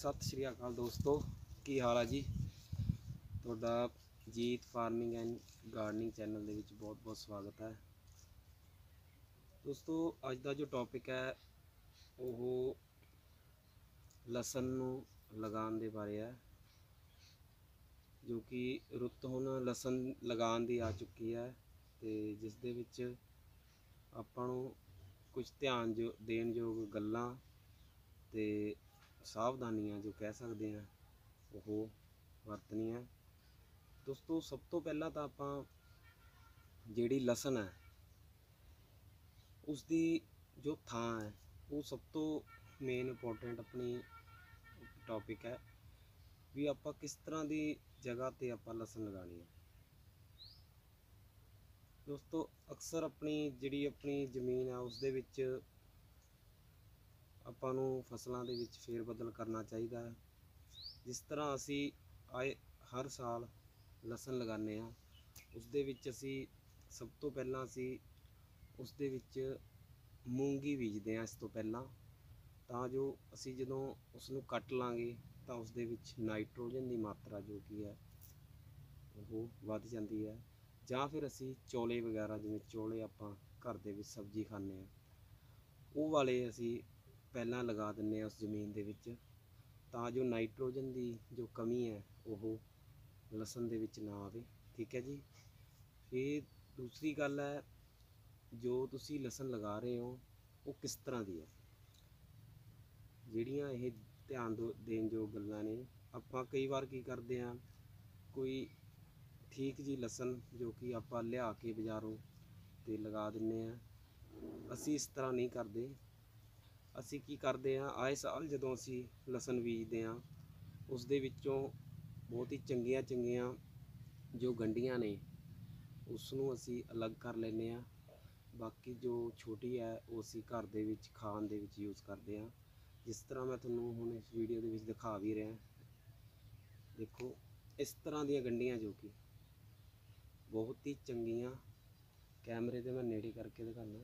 सत श्री अकाल दोस्तों, की हाल है जी। तुहाडा Jeet farming and gardening channel दे विच बहुत बहुत स्वागत है दोस्तों। अज दा जो टॉपिक है वो लसन नूं लगाउण दे बारे है, जो कि रुत हुण लसन लगाउण दी आ चुकी है ते जिस दे विच आपां नूं कुछ ध्यान जो देण योग गल्लां ते सावधानियां जो कह सकते हैं वो वरतनियां। दोस्तों सब तो पहला तो आपां जिहड़ी लसन है उसकी जो थां है वो सब तो मेन इंपोर्टेंट अपनी टॉपिक है भी आपां किस तरह की जगह ते आपां लसन लगानी है। दोस्तों अक्सर अपनी जिहड़ी अपनी जमीन है उस दे विच ਆਪਾਂ ਨੂੰ ਫਸਲਾਂ ਦੇ ਵਿੱਚ ਫੇਰ ਬਦਲ ਕਰਨਾ ਚਾਹੀਦਾ ਹੈ। ਜਿਸ ਤਰ੍ਹਾਂ ਅਸੀਂ ਆਏ ਹਰ ਸਾਲ ਲਸਣ ਲਗਾਉਂਦੇ ਹਾਂ ਉਸ ਦੇ ਵਿੱਚ ਅਸੀਂ ਸਭ ਤੋਂ ਪਹਿਲਾਂ ਅਸੀਂ ਉਸ ਦੇ ਵਿੱਚ ਮੂੰਗੀ ਬੀਜਦੇ ਹਾਂ। ਇਸ ਤੋਂ ਪਹਿਲਾਂ ਤਾਂ ਜੋ ਅਸੀਂ ਜਦੋਂ ਉਸ ਨੂੰ ਕੱਟ ਲਾਂਗੇ ਤਾਂ ਉਸ ਦੇ ਵਿੱਚ ਨਾਈਟ੍ਰੋਜਨ ਦੀ ਮਾਤਰਾ ਜੋ ਕੀ ਹੈ ਉਹ ਵੱਧ ਜਾਂਦੀ ਹੈ। ਜਾਂ ਫਿਰ ਅਸੀਂ ਚੌਲੇ ਵਗੈਰਾ, ਜਿਵੇਂ ਚੌਲੇ ਆਪਾਂ ਘਰ ਦੇ ਵਿੱਚ ਸਬਜ਼ੀ ਖਾਂਦੇ ਹਾਂ ਉਹ ਵਾਲੇ ਅਸੀਂ ਪਹਿਲਾਂ लगा ਦਿੰਦੇ ਆ उस ਜ਼ਮੀਨ ਦੇ ਵਿੱਚ, ਤਾਂ जो नाइट्रोजन ਦੀ जो कमी है ਉਹ ਲਸਣ ਦੇ ਵਿੱਚ ਨਾ ਆਵੇ। ठीक है जी। ਫਿਰ दूसरी गल है जो ਤੁਸੀਂ ਲਸਣ लगा रहे हो ਉਹ किस तरह ਦੀ ਹੈ। ਜਿਹੜੀਆਂ ਇਹ ਧਿਆਨ ਦੇਣ ਜੋ ਗੱਲਾਂ ਨੇ, ਆਪਾਂ ਕਈ ਵਾਰ ਕੀ ਕਰਦੇ ਆ ਕੋਈ ठीक जी ਲਸਣ जो कि ਆਪਾਂ ਲਿਆ ਕੇ ਬਾਜ਼ਾਰੋਂ ਤੇ लगा ਦਿੰਦੇ ਆ। ਅਸੀਂ इस तरह नहीं करते। असी की करते हैं आए साल जदों असी लसन बीजते हाँ उस दे विच्चों बहुत ही चंगिया चंगिया जो गंढियां ने उसनों असी अलग कर लेने हैं। बाकी जो छोटी है वो असी घर दे विच खाण दे विच यूज़ करते हैं। जिस तरह मैं तुहानूं हुण इस वीडियो दे विच दिखा भी रहा, देखो इस तरह दी गंढियां जो कि बहुत ही चंगिया, कैमरे ते मैं नेड़े करके दिखाना,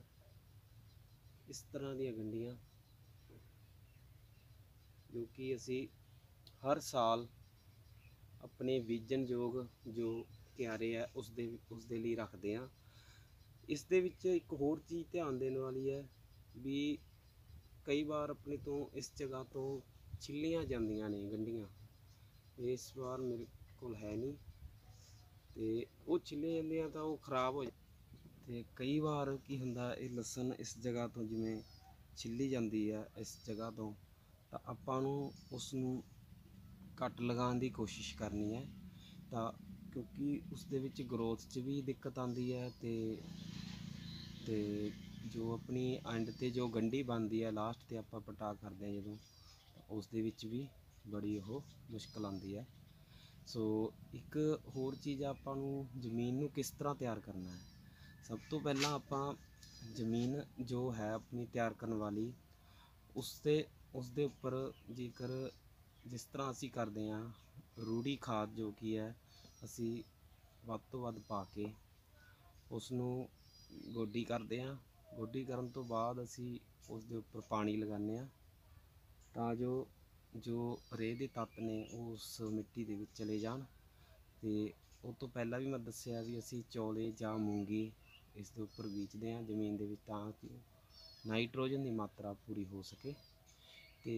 इस तरह दी गंढियां जो कि असी हर साल अपने बीजन योग जो क्यारे है उस दे लिए रखते हैं। इस दे विच एक होर चीज़ ध्यान देने वाली है भी कई बार अपने तो इस जगह तो छिलियां जांदियां ने गंढियां, इस बार मेरे कोल है नहीं ते वो छिलियां जांदियां तां वो खराब हो जाते। कई बार की हुंदा ये लसन इस जगह तो जिवें छिली जाती है इस जगह तो ਤਾਂ ਆਪਾਂ ਨੂੰ ਉਸ ਨੂੰ ਕੱਟ ਲਗਾਉਣ ਦੀ ਕੋਸ਼ਿਸ਼ ਕਰਨੀ ਹੈ, ਤਾਂ ਕਿਉਂਕਿ ਉਸ ਦੇ ਵਿੱਚ ਗਰੋਥ 'ਚ ਵੀ ਦਿੱਕਤ ਆਉਂਦੀ ਹੈ ਤੇ ਜੋ ਆਪਣੀ ਐਂਡ ਤੇ ਜੋ ਗੰਢੀ ਬਣਦੀ ਹੈ ਲਾਸਟ ਤੇ ਆਪਾਂ ਪਟਾ ਕਰਦੇ ਹਾਂ ਜਦੋਂ, ਉਸ ਦੇ ਵਿੱਚ ਵੀ ਬੜੀ ਉਹ ਮੁਸ਼ਕਲ ਆਉਂਦੀ ਹੈ। ਸੋ ਇੱਕ ਹੋਰ ਚੀਜ਼ ਆਪਾਂ ਨੂੰ ਜ਼ਮੀਨ ਨੂੰ ਕਿਸ ਤਰ੍ਹਾਂ ਤਿਆਰ ਕਰਨਾ ਹੈ। ਸਭ ਤੋਂ ਪਹਿਲਾਂ ਆਪਾਂ ਜ਼ਮੀਨ ਜੋ ਹੈ ਆਪਣੀ ਤਿਆਰ ਕਰਨ ਵਾਲੀ उस दे उपर जेकर जिस तरह असी करते हैं रूढ़ी खाद जो कि है असी वध तो वध पा के उसनों गोडी करते हैं। गोडी करन तो बाद असी उस दे उपर पानी लगाने हैं तां जो जो रेह दे तत्त ने उस मिट्टी दे विच चले जाण। ते उस तो पहला भी मैं दस्सिया भी असी चौले जां मूंगी इस दे उपर बीजते हैं जमीन दे विच तां कि नाइट्रोजन दी मात्रा पूरी हो सके। ਤੇ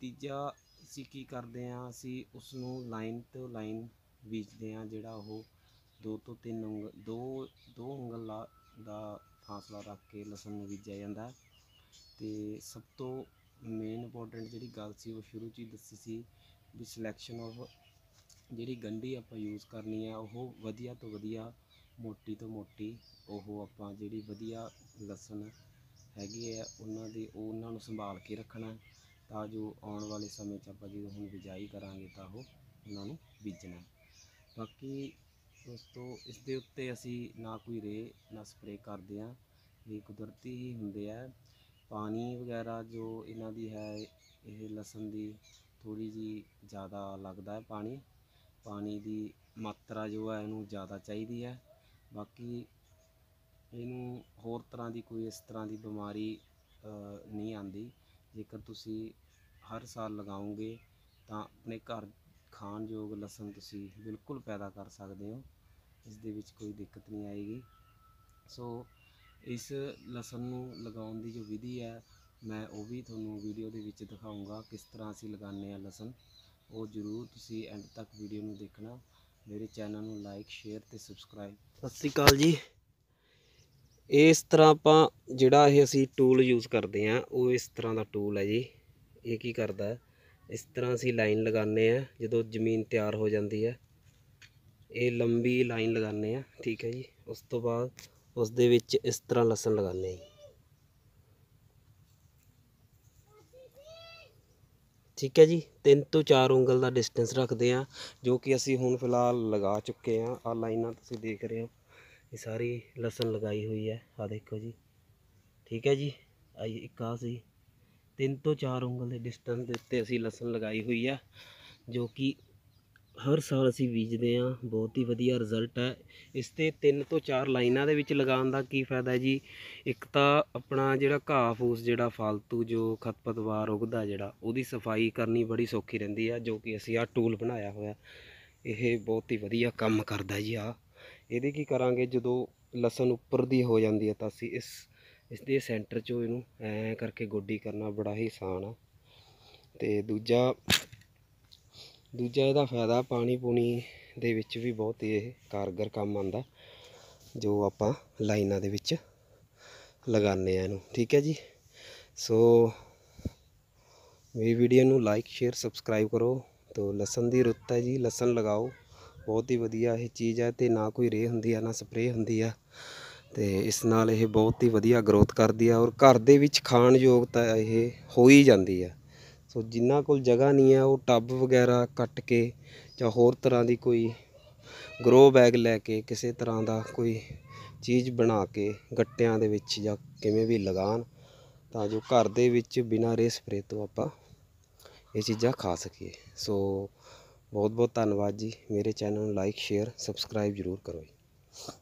ਤੀਜਾ ਅਸੀਂ ਕੀ ਕਰਦੇ ਹਾਂ ਅਸੀਂ ਉਸ ਨੂੰ ਲਾਈਨ ਤੋਂ ਲਾਈਨ ਬੀਜਦੇ ਹਾਂ, ਜਿਹੜਾ ਉਹ 2 ਤੋਂ 3 ਉਂਗਲ ਦੋ ਉਂਗਲ ਦਾ ਫਾਸਲਾ ਰੱਖ ਕੇ ਲਸਣ ਨੂੰ ਬੀਜਿਆ ਜਾਂਦਾ ਹੈ। ਤੇ ਸਭ ਤੋਂ ਮੇਨ ਇੰਪੋਰਟੈਂਟ ਜਿਹੜੀ ਗੱਲ ਸੀ ਉਹ ਸ਼ੁਰੂ 'ਚ ਹੀ ਦੱਸੀ ਸੀ ਵੀ ਸਿਲੈਕਸ਼ਨ ਆਫ ਜਿਹੜੀ ਗੰਢੀ ਆਪਾਂ ਯੂਜ਼ ਕਰਨੀ ਹੈ ਉਹ ਵਧੀਆ ਤੋਂ ਵਧੀਆ, ਮੋਟੀ ਤੋਂ ਮੋਟੀ, ਉਹ ਆਪਾਂ ਜਿਹੜੀ ਵਧੀਆ ਲਸਣ ਹੈਗੀ ਹੈ ਉਹਨਾਂ ਨੂੰ ਸੰਭਾਲ ਕੇ ਰੱਖਣਾ, ਤਾਂ ਜੋ ਆਉਣ ਵਾਲੇ ਸਮੇਂ 'ਚ ਆਪਾਂ ਜਦੋਂ ਹੁਣ ਬਿਜਾਈ ਕਰਾਂਗੇ ਤਾਂ ਉਹ ਉਹਨਾਂ ਨੂੰ ਬੀਜਣਾ। ਬਾਕੀ ਦੋਸਤੋ ਇਸ ਦੇ ਉੱਤੇ ਅਸੀਂ ਨਾ ਕੋਈ ਰੇਹ ਨਾ ਸਪਰੇਅ ਕਰਦੇ ਹਾਂ, ਇਹ ਕੁਦਰਤੀ ਹੀ ਹੁੰਦੇ ਆ। ਪਾਣੀ ਵਗੈਰਾ ਜੋ ਇਹਨਾਂ ਦੀ ਹੈ ਇਹ ਲਸਣ ਦੀ ਥੋੜ੍ਹੀ ਜਿਹੀ ਜ਼ਿਆਦਾ ਲੱਗਦਾ ਹੈ, ਪਾਣੀ ਦੀ ਮਾਤਰਾ ਜੋ ਹੈ ਇਹਨੂੰ ਜ਼ਿਆਦਾ ਚਾਹੀਦੀ ਹੈ। ਬਾਕੀ ਇਹਨੂੰ ਹੋਰ ਤਰ੍ਹਾਂ ਦੀ ਕੋਈ ਇਸ ਤਰ੍ਹਾਂ ਦੀ ਬਿਮਾਰੀ ਨਹੀਂ ਆਉਂਦੀ। जेकर तुसी हर साल लगाओगे ਤਾਂ अपने घर खाण योग लसन तुसी बिल्कुल पैदा कर सकते हो, इस दे विच कोई दिक्कत नहीं आएगी। सो इस लसन नूं लगाउण दी जो विधि है मैं वो भी तुहानूं वीडियो दे विच दिखाऊँगा किस तरह असीं लगाने आ लसन। वो जरूर तुसी एंड तक वीडियो नूं देखना, मेरे चैनल नूं लाइक शेयर ते सबसक्राइब। सत श्री अकाल जी। इस तरह आपां जिहड़ा ये असीं टूल यूज़ करते हैं वो इस तरह का टूल है जी। ये की करता है, इस तरह असी लाइन लगाने हैं जो जमीन तैयार हो जाती है, ये लंबी लाइन लगाने हैं, ठीक है जी। उस तो बाद उस दे विच इस तरह लसन लगाने हैं, ठीक है जी। 3 तो 4 उंगल का डिस्टेंस रखते हैं जो कि असी हुण फिलहाल लगा चुके हैं। आ लाइनां तुसीं देख रहे हो, ये सारी लसन लगाई हुई है, आ देखो जी, ठीक है जी। आई एक आ सी 3 तो 4 उंगल के डिस्टेंस उत्ते असी लसन लगाई हुई है जो कि हर साल असी बीजते हाँ, बहुत ही वधिया रिजल्ट है। इसते 3 तो 4 लाइनों के विच लगाउण दा की फायदा है जी। एक तो अपना जिहड़ा घाह फूस जिहड़ा फालतू जो खतपतवार उगदा जिहड़ा उहदी सफाई करनी बड़ी सौखी रहिंदी है, जो कि असी आ टूल बनाया होया ये बहुत ही वधिया काम करदा जी। आ इहदे की करांगे जदों लसन उपर दी हो जांदी है तां असी इस दे सेंटर चो इनू ऐ करके गोडी करना बड़ा ही आसान है। तो दूजा इहदा फायदा पानी पुनी दे विच भी बहुत ये कारगर काम आंदा जो आपां लाइनां दे विच लगाने आ इनू, ठीक है जी। सो मेरी वीडियो नू लाइक शेयर सब्सक्राइब करो। तो लसन दी रुत्त है जी, लसन लगाओ, बहुत ही वधिया ये चीज़ है। तो ना कोई रेह हुंदी है ना स्प्रे हुंदी है, तो इस नाल ये बहुत ही वधिया ग्रोथ करती है और घर दे विच खाण योग तां ये हो ही जाती है। सो जिन्हां कोल जगह नहीं है वो टब वगैरह कट के जां होर तरह की कोई ग्रो बैग लैके किसी तरह का कोई चीज़ बना के गट्टियां दे विच जां किवें भी लगाण तां जो घर दे विच बिना रे स्प्रे तो आपां ये चीज़ां खा सकीए। सो बहुत बहुत धन्नवाद जी। मेरे चैनल नूं लाइक शेयर सबसक्राइब जरूर करो जी।